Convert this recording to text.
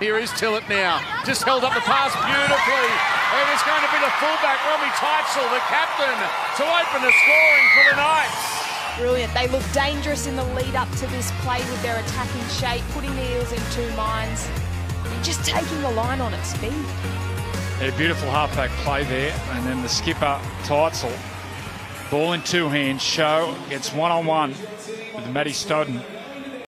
Here is Tillett now. Just held up the pass beautifully. And it's going to be the fullback, Robbie Teitzel, the captain, to open the scoring for the Knights. Brilliant. They look dangerous in the lead-up to this play with their attacking shape, putting the Eels in two minds and just taking the line on at speed. A beautiful halfback play there. And then the skipper, Teitzel, ball in two hands, show. Gets one-on-one with Matty Stodden.